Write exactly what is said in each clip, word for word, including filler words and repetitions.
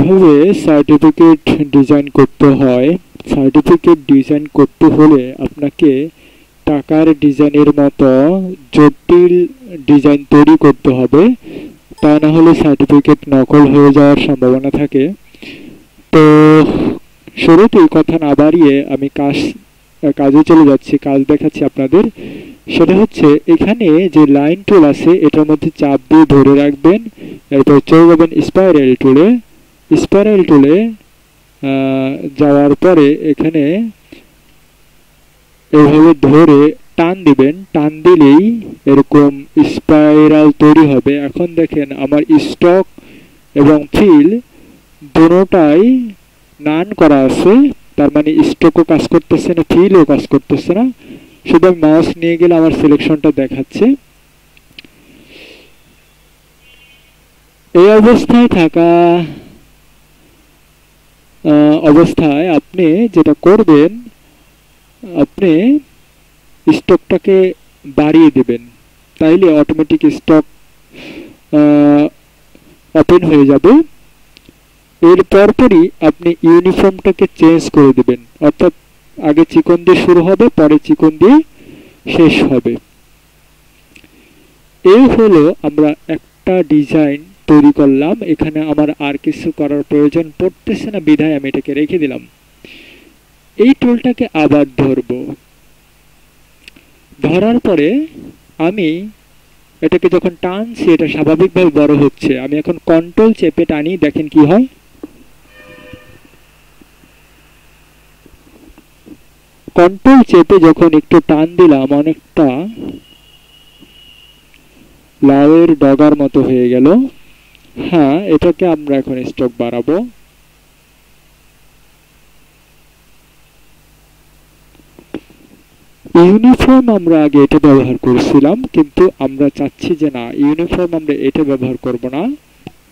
কিভাবে certificate design করতে হয়। সার্টিফিকেট ডিজাইন করতে হলে আপনাকে টাকার ডিজাইনের মতো জটিল ডিজাইন তৈরি করতে হবে, তা না হলে সার্টিফিকেট নকল হয়ে যাওয়ার সম্ভাবনা থাকে। তো শুরুতেই কথা না বাড়িয়ে আমি কাজ কাজে চলে যাচ্ছি, কাজ দেখাচ্ছি আপনাদের। সেটা হচ্ছে এখানে যে লাইন টুল আছে এটার মধ্যে চাপ দিয়ে ধরে রাখবেন, এরপর চলে যাবেন স্পাইরাল টুলে। স্পাইরাল টুলে যাওয়ার পরে এখানে এভাবে ধরে টান দিবেন, টান দিলেই এরকম স্পাইরাল তৈরি হবে। এখন দেখেন আমার স্টক এবং ফিল দুটোটাই নান করা আছে, তার মানে স্টকও কাজ করতেছে না, ফিলও কাজ করতেছে না। শুধু মাউস নিয়ে গেলে আমার সিলেকশনটা দেখাচ্ছে। এই অবস্থায় থাকা অবস্থায় আপনি যেটা করবেন, আপনি স্টকটাকে বাড়িয়ে দেবেন, তাইলে অটোমেটিক স্টক ওপেন হয়ে যাবে। এর পরপরই আপনি ইউনিফর্মটাকে চেঞ্জ করে দেবেন, অর্থাৎ আগে চিকন দিয়ে শুরু হবে, পরে চিকন দিয়ে শেষ হবে। এই হলো আমরা একটা ডিজাইন তৈরি করলাম, এখানে আমার আর কিছু করার প্রয়োজন পড়তেছে না বিধায় আমি এটাকে রেখে দিলাম। এই টুলটাকে আবার ধরব, ধরার পরে আমি এটাকে যখন টানছি এটা স্বাভাবিকভাবে বড় হচ্ছে। আমি এখন কন্ট্রোল চেপে টানি, দেখেন কি হয়। কন্ট্রোল চেপে যখন একটু টান দিলাম অনেকটা লাউয়ের ডগার মতো হয়ে গেল। হ্যাঁ, এটাকে আমরা এখন স্টক বাড়াবো। ইউনিফর্ম আমরা আগে এটা ব্যবহার করেছিলাম, কিন্তু আমরা চাচ্ছি যে না, ইউনিফর্ম আমরা এটা ব্যবহার করব না,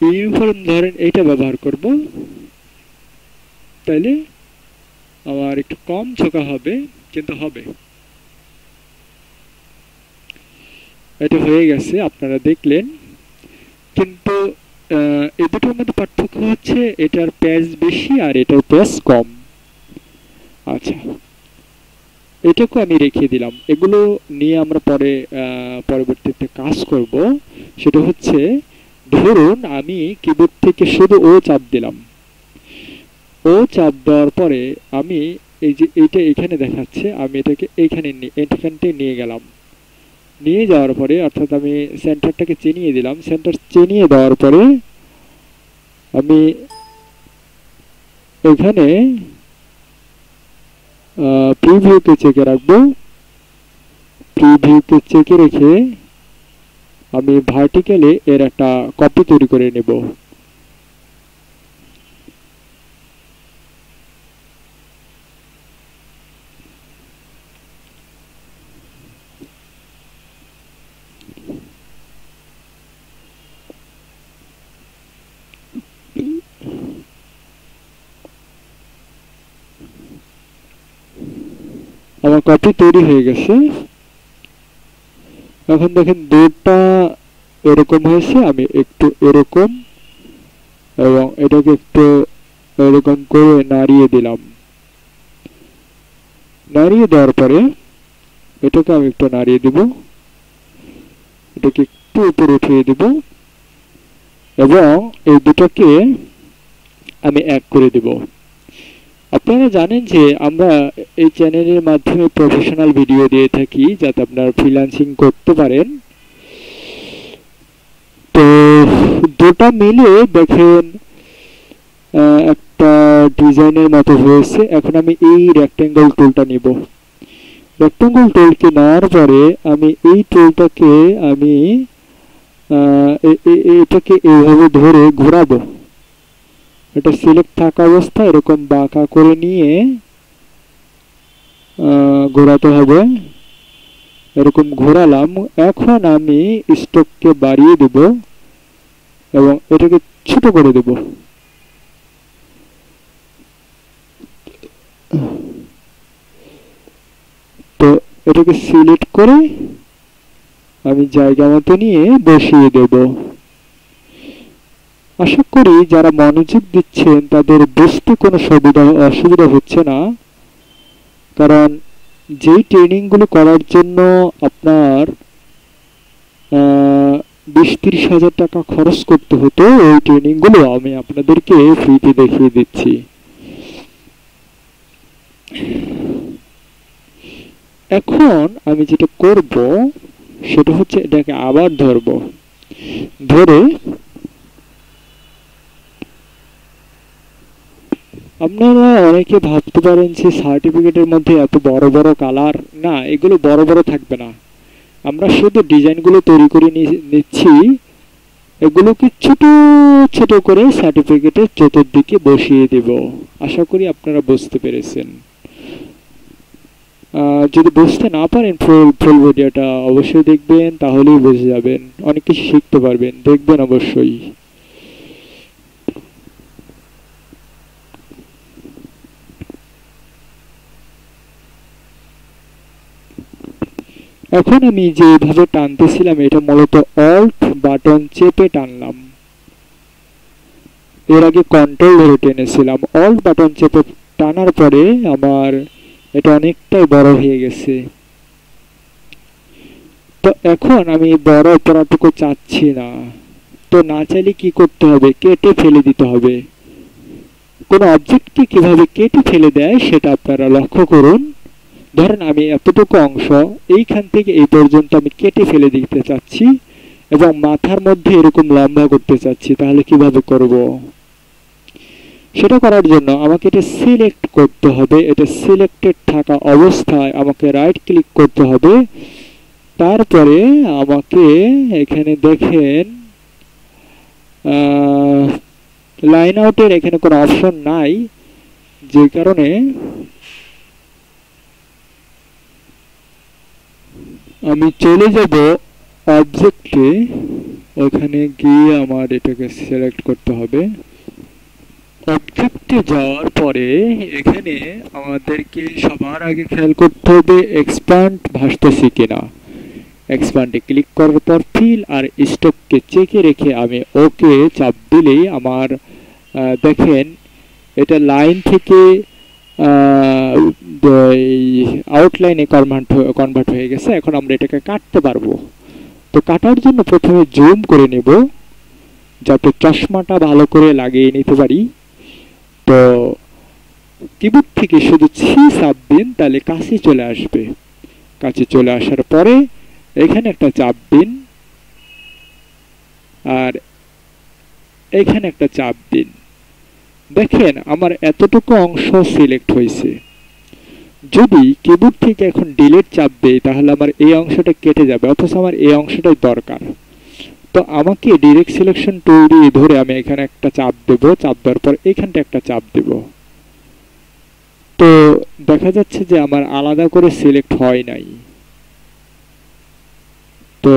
ইউনিফর্ম ধরেন এটা ব্যবহার করব, তাহলে আমার একটু কম ছোকা হবে, কিন্তু হবে। এটা হয়ে গেছে, আপনারা দেখলেন। কিন্তু এই দুটোর মধ্যে পার্থক্য হচ্ছে এটার প্যাচ বেশি আর এটার প্যাচ কম। আচ্ছা, এটাকে আমি রেখে দিলাম, এগুলো নিয়ে আমরা পরে পরবর্তীতে কাজ করব। সেটা হচ্ছে ধরুন আমি কিবোর্ড থেকে শুধু ও চাপ দিলাম, ও চাপ দেওয়ার পরে আমি এই যে এইটা এখানে দেখাচ্ছে, আমি এটাকে এইখানে এখানটাই নিয়ে গেলাম। নিয়ে যাওয়ার পরে অর্থাৎ আমি সেন্টারটাকে চিনিয়ে দিলাম, সেন্টার চিনিয়ে দেওয়ার পরে আমি এখানে প্রিভিউকে চেকে রাখবো। প্রিভিউকে চেকে রেখে আমি ভার্টিক্যালে এর একটা কপি তৈরি করে নেব। আমার কপি তৈরি হয়ে গেছে। এখন দেখেন দুটা এরকম হয়েছে, আমি একটু এরকম এবং এটাকে একটু এরকম করে নাড়িয়ে দিলাম। নাড়িয়ে দেওয়ার পরে এটাকে আমি একটু নাড়িয়ে দেব, এটাকে একটু উপরে উঠিয়ে দেব এবং এই দুটোকে আমি এক করে দেব। আপনারা জানেন যে আমরা এই চ্যানেলের মাধ্যমে প্রফেশনাল ভিডিও দিয়ে থাকি যাতে আপনারা ফ্রিল্যান্সিং করতে পারেন। তো দুটো মিলে দেখেন একটা ডিজাইনের মতো হয়েছে। এখন আমি এই রেক্ট্যাঙ্গল টুলটা নিব, রেক্ট্যাঙ্গল টুলকে নেওয়ার পরে আমি এই টুলটাকে আমি এটাকে এইভাবে ধরে ঘোরাবো। এটা সিলেক্ট থাকা অবস্থায় এরকম বাঁকা করে নিয়ে ঘোরাতে হবে, এরকম ঘোরালাম। এখন আমি স্টককে বাড়িয়ে দেব এবং এটাকে ছোট করে দেব। তো এটাকে সিলেক্ট করে আমি জায়গা মতো নিয়ে বসিয়ে দেব। আশা করি যারা মনোযোগ দিচ্ছেন তাদের বুঝতে কোনো অসুবিধা হচ্ছে না, কারণ যেই ট্রেনিংগুলো করার জন্য আপনার বিশ ত্রিশ হাজার টাকা খরচ করতে হতো, ওই ট্রেনিংগুলো আমি আপনাদেরকে ফ্রিতে দেখিয়ে দিচ্ছি। এখন আমি যেটা করব সেটা হচ্ছে এটাকে আবার ধরব, ধরে আপনারা অনেকে ভাবতে পারেন যে সার্টিফিকেটের মধ্যে এত বড় বড় কালার, না এগুলো বড় বড় থাকবে না, আমরা শুধু ডিজাইনগুলো তৈরি করে নিচ্ছি, এগুলোকে ছোট ছোট করে সার্টিফিকেটের চতুর্দিকে বসিয়ে দেব। আশা করি আপনারা বুঝতে পেরেছেন, যদি বুঝতে না পারেন ফুল ভিডিওটা অবশ্যই দেখবেন, তাহলেই বুঝে যাবেন, অনেক কিছু শিখতে পারবেন, দেখবেন অবশ্যই। এখন আমি যেভাবে টানতেছিলাম এটা মূলত অল্ট বাটন চেপে টানলাম, এর আগে কন্ট্রোল ধরে টেনেছিলাম। অল্ট বাটন চেপে টানার পরে আমার এটা অনেকটাই বড় হয়ে গেছে। তো এখন আমি বড় করাটুকু চাচ্ছি না, তো না চাইলে কি করতে হবে, কেটে ফেলে দিতে হবে। কোনো অবজেক্টকে কিভাবে কেটে ফেলে দেয় সেটা আপনারা লক্ষ্য করুন। ধরেন আমি এতটুকু অংশ এইখান থেকে এই পর্যন্ত আমি কেটে ফেলে দিতে চাচ্ছি এবং মাথার মধ্যে এরকম লম্বা করতে চাচ্ছি, তাহলে কিভাবে করব? সেটা করার জন্য আমাকে এটা সিলেক্ট করতে হবে, এটা সিলেক্টেড থাকা অবস্থায় আমাকে রাইট ক্লিক করতে হবে। তারপরে আমাকে এখানে দেখেন লাইন আউটের এখানে কোনো অপশন নাই, যে কারণে আমি চলে যাব অবজেক্টে, ওখানে গিয়ে আমার এটাকে সিলেক্ট করতে হবে। অবজেক্টে যাওয়ার পরে এখানে আমাদেরকে সবার আগে খেয়াল করতে হবে এক্সপ্যান্ড ভাসতেছি কিনা। এক্সপ্যান্ডে ক্লিক করার পর ফিল আর স্টপকে চেকে রেখে আমি ওকে চাপ দিলেই আমার দেখেন এটা লাইন থেকে আউটলাইনে কনভার্ট কনভার্ট হয়ে গেছে। এখন আমরা এটাকে কাটতে পারবো, তো কাটার জন্য প্রথমে জুম করে নেব যাতে চশমাটা ভালো করে লাগিয়ে নিতে পারি। তো কিবোর্ড থেকে শুধু ছি চাপ দিন, তাহলে কাছে চলে আসবে। কাছে চলে আসার পরে এখানে একটা চাপ দিন আর এখানে একটা চাপ দিন, দেখেন আমার এতটুকু অংশ সিলেক্ট হয়েছে। যদি কিবোর্ড থেকে এখন ডিলিট চাপ দেই তাহলে আমার এই অংশটা কেটে যাবে, অথচ আমার এই অংশটাই দরকার। তো আমাকে ডিরেক্ট সিলেকশন টুল দিয়ে ধরে আমি এখানে একটা চাপ দেব, চাপ দেওয়ার পর এখানটা একটা চাপ দেব, তো দেখা যাচ্ছে যে আমার আলাদা করে সিলেক্ট হয় নাই। তো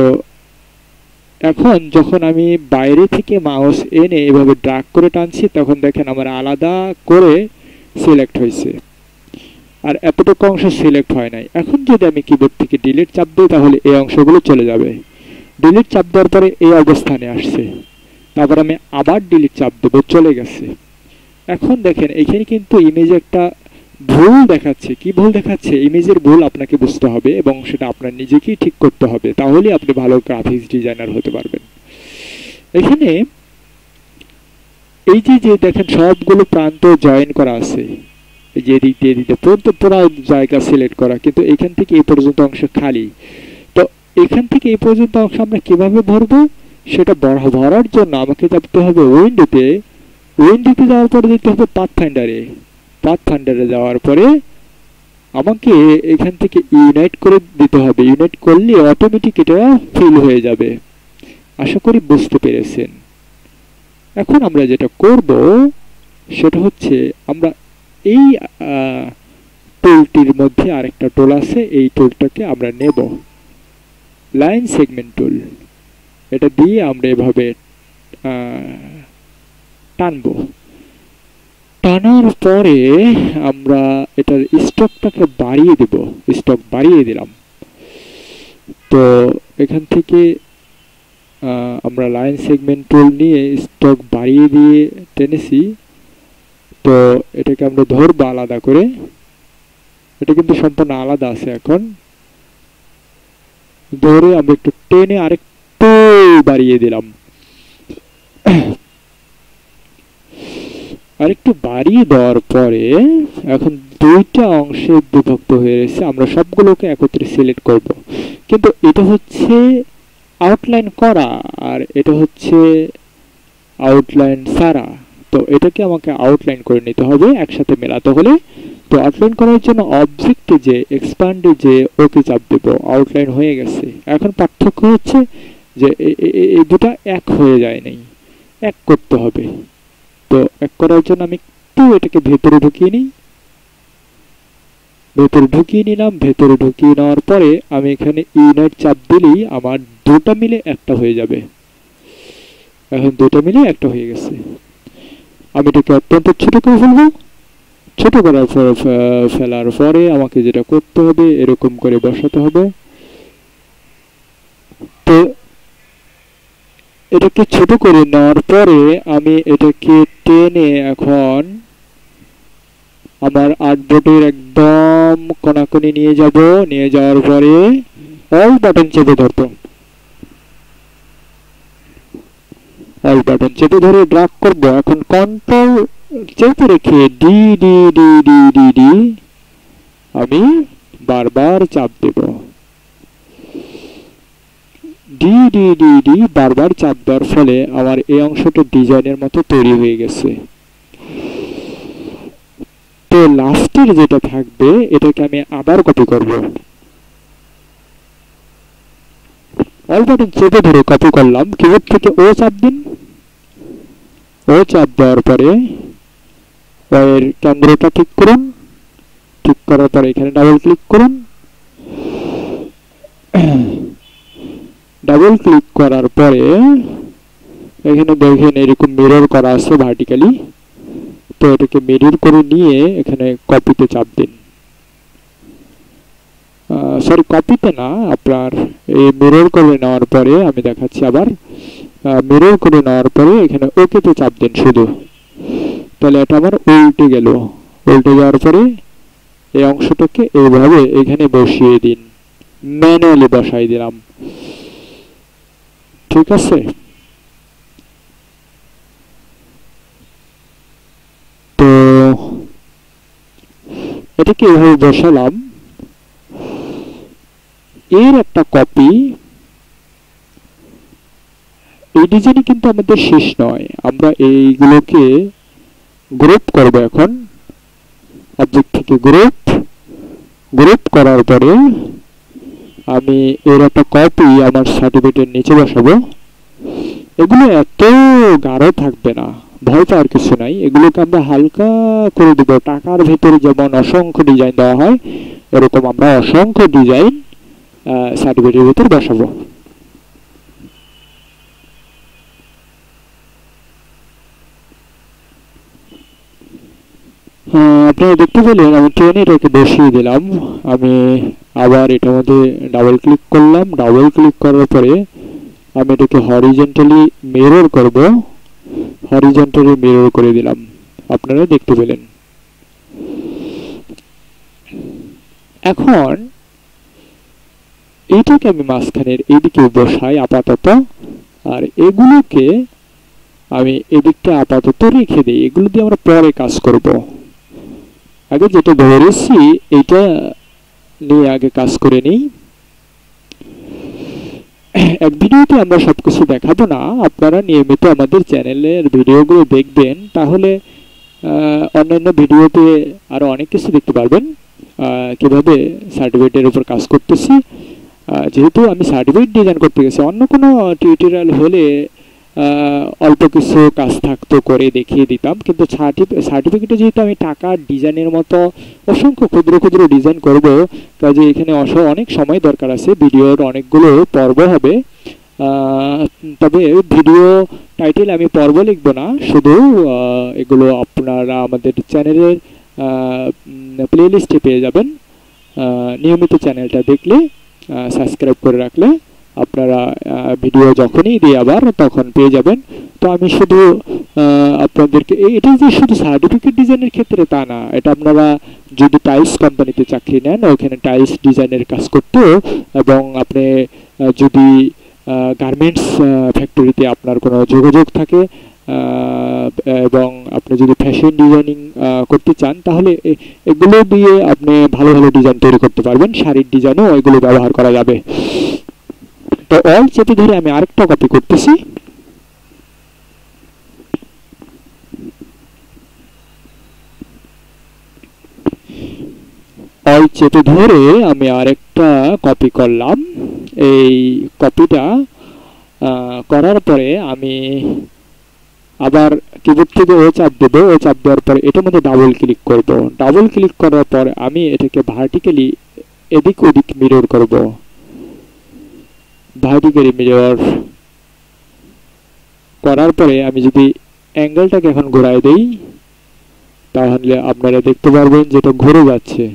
এখন যখন আমি বাইরে থেকে মাউস এনে এভাবে ড্র্যাগ করে টানছি তখন দেখেন আমার আলাদা করে সিলেক্ট হয়েছে, আর এতটুকু অংশ সিলেক্ট হয় নাই। এখন যদি আমি কিবোর্ড থেকে ডিলিট চাপ দিই তাহলে এই অংশগুলো চলে যাবে। ডিলিট চাপ দেওয়ার পরে এই অবস্থানে আসছে, তারপর আমি আবার ডিলিট চাপ দেবো, চলে গেছে। এখন দেখেন এখানে কিন্তু ইমেজে একটা ভুল দেখাচ্ছে, কি ভুল দেখাচ্ছে? ইমেজের ভুল আপনাকে বুঝতে হবে এবং সেটা আপনার নিজেকেই ঠিক করতে হবে, তাহলে আপনি ভালো গ্রাফিক্স ডিজাইনার হতে পারবেন। এখানে এই যে যে দেখেন সবগুলো প্রান্ত জয়েন করা আছে, এই যে এদিক দিয়ে দিতে পুরো জায়গা সিলেক্ট করা, কিন্তু এখান থেকে এই পর্যন্ত অংশ খালি। তো এখান থেকে এই পর্যন্ত অংশ আমরা কিভাবে ভরবো, সেটা ভরার জন্য আমাকে যাতে হবে উইন্ডোতে, উইন্ডোতে যাওয়ার পরে যেতে হবে পাথফাইন্ডারে, পাথফাইন্ডারে যাওয়ার পরে আমাকে এখান থেকে ইউনাইট করে দিতে হবে, ইউনাইট করলে অটোমেটিক এটা ফিল হয়ে যাবে। আশা করি বুঝতে পেরেছেন। এখন আমরা যেটা করব সেটা হচ্ছে আমরা এই টুলটির মধ্যে আরেকটা টুল আছে, এই টুলটাকে আমরা নেব, লাইন সেগমেন্ট টুল। এটা দিয়ে আমরা এভাবে টানবো, টানার পরে আমরা এটার স্টকটাকে বাড়িয়ে দেব, স্টক বাড়িয়ে দিলাম। তো এখান থেকে আমরা লাইন সেগমেন্ট টুল নিয়ে স্টক বাড়িয়ে দিয়ে টেনেছি, তো এটাকে আমরা ধরব আলাদা করে। এটা কিন্তু সম্পূর্ণ আলাদা আছে, এখন ধরে আমরা একটু টেনে আরেকটু বাড়িয়ে দিলাম। আরেকটু বাড়িয়ে দেওয়ার পরে এখন দুইটা অংশে বিভক্ত হয়ে গেছে, আমরা সবগুলোকে একত্রে সিলেক্ট করব। কিন্তু এটা হচ্ছে আউটলাইন করা আর এটা হচ্ছে আউটলাইন সারা, তো এটাকে আমাকে আউটলাইন করে নিতে হবে একসাথে মেলাতে হলে। তো আউটলাইন করার জন্য অবজেক্টে যে এক্সপ্যান্ডে যে ওকে চাপ দেব, আউটলাইন হয়ে গেছে। এখন পার্থক্য হচ্ছে যে এই দুটা এক হয়ে যায় নাই, এক করতে হবে। তো এক করার জন্য আমি একটু এটাকে ভেতরে ঢুকিয়ে নিই, ভেতরে ঢুকিয়ে নিলাম। ভেতরে ঢুকিয়ে নেওয়ার পরে আমি এখানে ইউনিট চাপ দিলেই আমার দুটা মিলে একটা হয়ে যাবে। এখন দুটা মিলে একটা হয়ে গেছে। আমি এটাকে অত্যন্ত ছোট করে ফেলবো। ছোট করার ফেলার পরে আমাকে যেটা করতে হবে, এরকম করে বসাতে হবে। তো এটাকে ছোট করে নেওয়ার পরে আমি এটাকে টেনে এখন আমার আর্টবোর্ডের একদম কোনাকুনি নিয়ে যাব। নিয়ে যাওয়ার পরে অল বাটন চেপে ধরব, অল বাটন চেপে ধরে ড্র্যাগ করব। এখন কন্ট্রোল চেপে রেখে D D D D D D আমি বারবার চাপ দেব। ডি ডি ডি ডি বারবার চাপ দেওয়ার ফলে আমার এই অংশটা ডিজাইনের মতো তৈরি হয়ে গেছে। তো লাস্টের যেটা থাকবে এটাকে আমি আবার কপি করব, অল বাটন চেপে ধরে কপি করলাম। কিবোর্ড থেকে ও চাপ দিন, ও চাপ দেওয়ার পরে এর কেন্দ্রটা ঠিক করুন। ঠিক করার পরে এখানে ডাবল ক্লিক করুন। ডাবল ক্লিক করার পরে এখানে দেখেন এরকম মিরর করা আছে ভার্টিক্যালি, তো এটাকে মিরর করে নিয়ে এখানে কপিতে চাপ দিন। সরি, কপিতে না, আপনার এই মিরর করে নেওয়ার পরে আমি দেখাচ্ছি আবার। মিরর করে নেওয়ার পরে এখানে ওকেতে চাপ দিন শুধু, তাহলে এটা আমার উল্টে গেল। উল্টে যাওয়ার পরে এই অংশটাকে এইভাবে এখানে বসিয়ে দিন, ম্যানুয়ালি বসাই দিলাম। ঠিক আছে, তো এটাকে এভাবে বসালাম। এর একটা কপি। এই ডিজাইন কিন্তু আমাদের শেষ নয়, আমরা এইগুলোকে গ্রুপ করব। এখন অবজেক্ট থেকে গ্রুপ, গ্রুপ করার পরে আমি এর একটা কপি আমার সার্টিফিকেটের নিচে বসাবো। এগুলো এত গাঢ় থাকবে না, ভয় পাওয়ার কিছু নাই। এগুলোকে আমরা হালকা করে দেবো। টাকার ভেতরে যেমন অসংখ্য ডিজাইন দেওয়া হয়, এরকম আমরা অসংখ্য ডিজাইন সার্টিফিকেটের ভেতর বসাবো। আপনারা দেখতে পেলেন আমি ট্রেনে এটাকে বসিয়ে দিলাম। আমি আবার এটার মধ্যে ডাবল ক্লিক করলাম। ডাবল ক্লিক করার পরে আমি এটাকে হরিজেন্টালি মিরর করব। হরিজেন্টালি মিরর করে দিলাম, আপনারা দেখতে পেলেন। এখন এইটাকে আমি মাঝখানের এদিকে বসাই আপাতত, আর এগুলোকে আমি এদিকটা আপাতত রেখে দিই। এগুলো দিয়ে আমরা পরে কাজ করব। আগে যেটা ধরেছি এটা নিয়ে আগে কাজ করে নিই। এক ভিডিওতে আমরা সবকিছু দেখাবো না, আপনারা নিয়মিত আমাদের চ্যানেলের ভিডিওগুলো দেখবেন, তাহলে অন্যান্য ভিডিওতে আরো অনেক কিছু দেখতে পারবেন কিভাবে সার্টিফিকেটের উপর কাজ করতেছি। যেহেতু আমি সার্টিফিকেট ডিজাইন করতে গেছি, অন্য কোনো টিউটোরিয়াল হলে অল্প কিছু কাজ থাকতো করে দেখিয়ে দিতাম, কিন্তু সার্টিফিকেটে যেহেতু আমি টাকার ডিজাইনের মতো অসংখ্য ক্ষুদ্র ক্ষুদ্র ডিজাইন করব, কাজে এখানে অনেক সময় দরকার আছে। ভিডিওর অনেকগুলো পর্ব হবে, তবে ভিডিও টাইটেল আমি পর্ব লিখব না, শুধু এগুলো আপনারা আমাদের চ্যানেলের প্লে লিস্টে পেয়ে যাবেন। নিয়মিত চ্যানেলটা দেখলে, সাবস্ক্রাইব করে রাখলে আপনারা ভিডিও যখনই দিই আবার তখন পেয়ে যাবেন। তো আমি শুধু আপনাদেরকে এটা যে শুধু সার্টিফিকেট ডিজাইনের ক্ষেত্রে তা না, এটা আপনারা যদি টাইলস কোম্পানিতে চাকরি নেন ওখানে টাইলস ডিজাইনের কাজ করতে, এবং আপনি যদি গার্মেন্টস ফ্যাক্টরিতে আপনার কোনো যোগাযোগ থাকে এবং আপনি যদি ফ্যাশন ডিজাইনিং করতে চান তাহলে এগুলো দিয়ে আপনি ভালো ভালো ডিজাইন তৈরি করতে পারবেন, শাড়ির ডিজাইনও এগুলো ব্যবহার করা যাবে। তো অল চেপে ধরে আমি আরেকটা কপি করতেছি, অল চেপে ধরে আমি আরেকটা কপি করলাম। এই কপিটা করার পরে আমি আবার কিবোর্ড থেকে ও চাপ দেবো, ও চাপ দেওয়ার পরে এটার মধ্যে ডাবল ক্লিক করব। ডাবল ক্লিক করার পর আমি এটাকে ভার্টিক্যালি এদিক ওদিক মিরর করব, ভার্টিক্যালি মিরর করার পরে আমি যদি অ্যাঙ্গেলটাকে এখন ঘোরায় দেই তাহলে আপনারা দেখতে পারবেন যেটা ঘুরে যাচ্ছে।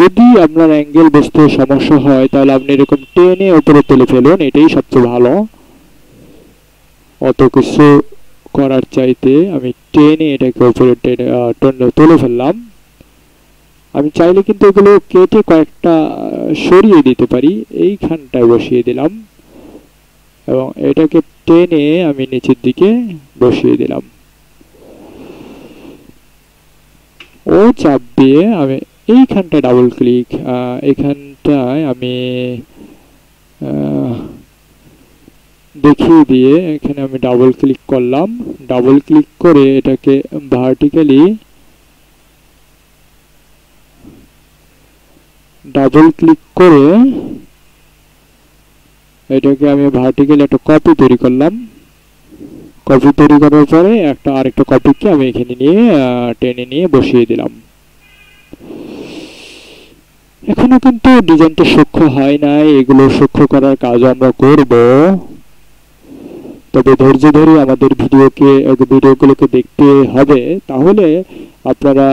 যদি আপনার অ্যাঙ্গেল বুঝতে সমস্যা হয় তাহলে আপনি এরকম টেনে উপরে তুলে ফেলুন, এটাই সবচেয়ে ভালো। অত কিছু করার চাইতে আমি টেনে এটাকে উপরে টেনে তুলে ফেললাম। আমি চাইলে কিন্তু এগুলো কেটে কয়েকটা সরিয়ে দিতে পারি, এইখানটায় বসিয়ে দিলাম এবং এটাকে টেনে আমি নিচের দিকে বসিয়ে দিলাম। ও চাপ দিয়ে আমি এইখানটা ডাবল ক্লিক, এইখানটায় আমি দেখিয়ে দিয়ে এখানে আমি ডাবল ক্লিক করলাম। ডাবল ক্লিক করে এটাকে ভার্টিক্যালি ডাবল ক্লিক করে এটাকে আমি ভার্টিক্যালি একটা কপি তৈরি করলাম। কপি তৈরি করার পরে একটা আরেকটা কপিকে আমি এখানে নিয়ে টেনে নিয়ে বসিয়ে দিলাম। এখনো কিন্তু ডিজাইনটা সূক্ষ্ম হয় নাই, এগুলো সূক্ষ্ম করার কাজ আমরা করব। তবে ধৈর্য ধরে আমাদের ভিডিওকে ভিডিওগুলোকে দেখতে হবে, তাহলে আপনারা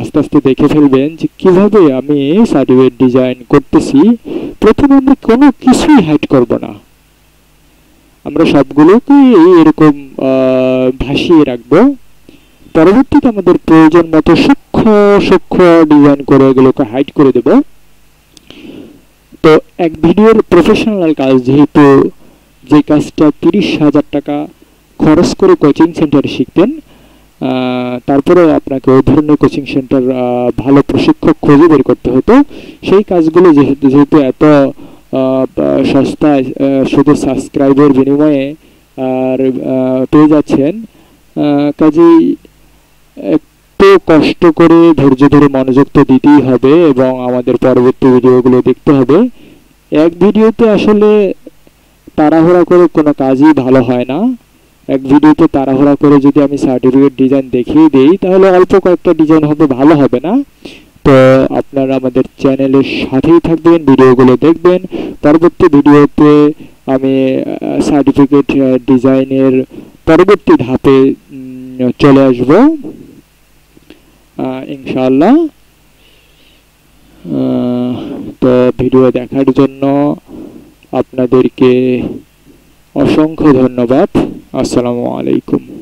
আস্তে আস্তে দেখে ফেলবেন যে কিভাবে আমি সার্টিফিকেট ডিজাইন করতেছি। প্রথমে আমরা কোনো কিছুই হাইড করব না, আমরা সবগুলোকেই এরকম ভাসিয়ে রাখবো। পরবর্তীতে আমাদের প্রয়োজন মতো সূক্ষ্ম সূক্ষ্ম ডিজাইন করে এগুলোকে হাইড করে দেব। তো এক ভিডিওর প্রফেশনাল কাজ যেহেতু, যে কাজটা তিরিশ হাজার টাকা খরচ করে কোচিং সেন্টারে শিখতেন, তারপরে আপনাকে ওই ধরনের কোচিং সেন্টার ভালো প্রশিক্ষক খুঁজে বের করতে হতো, সেই কাজগুলো যেহেতু যেহেতু এত সস্তায় শুধু সাবস্ক্রাইবের বিনিময়ে আর পেয়ে যাচ্ছেন, কাজেই একটু কষ্ট করে ধৈর্য ধরে মনোযোগ তো দিতেই হবে এবং আমাদের পরবর্তী ভিডিওগুলো দেখতে হবে। এক ভিডিওতে আসলে তাড়াহুড়া করে কোনো কাজই ভালো হয় না। এক ভিডিওতে তাড়াহুড়া করে যদি আমি সার্টিফিকেট ডিজাইন দেখিয়ে দিই তাহলে অল্প কয়েকটা ডিজাইন হবে, ভালো হবে না। তো আপনারা আমাদের চ্যানেলের সাথেই থাকবেন, ভিডিওগুলো দেখবেন। পরবর্তী ভিডিওতে আমি সার্টিফিকেট ডিজাইনের পরবর্তী ধাপে চলে আসবো ইনশাআল্লাহ। তো ভিডিও দেখার জন্য আপনাদেরকে অসংখ্য ধন্যবাদ। আসসালামু আলাইকুম।